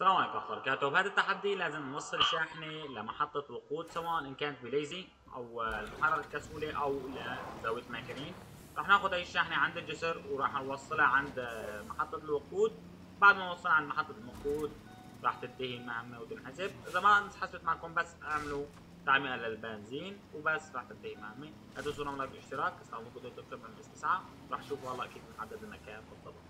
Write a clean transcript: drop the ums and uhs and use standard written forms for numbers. السلام عليكم ورحمة الله وبركاته. بهذا التحدي لازم نوصل شاحنة لمحطة وقود سواء إن كانت بليزي أو المحرر الكسولة أو لزاوية ماكرين. رح ناخذ هي الشاحنة عند الجسر وراح نوصلها عند محطة الوقود. بعد ما نوصلها عند محطة الوقود راح تنتهي المهمة وتنحسب. إذا ما انسحبت معكم بس اعملوا تعمية للبنزين وبس راح تنتهي المهمة. لا تنسوا رقم الاشتراك، استعملوا كود الدكتور من الاستسعاف. راح تشوفوا والله كيف بنحدد المكان بالضبط.